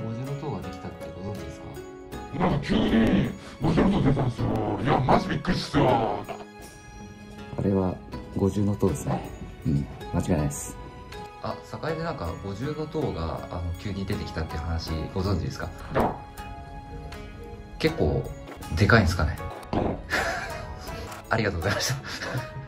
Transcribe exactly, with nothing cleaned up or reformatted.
ごじゅうろくができたってご存知ですか？なんか急にごじゅうろく出たんですよ。いやマジびっくりしたよ。あれはごじゅうの塔ですね。うん、間違いないです。あ、境でなんかごじゅうの塔があの急に出てきたっていう話ご存知ですか？結構でかいんですかね。ありがとうございました。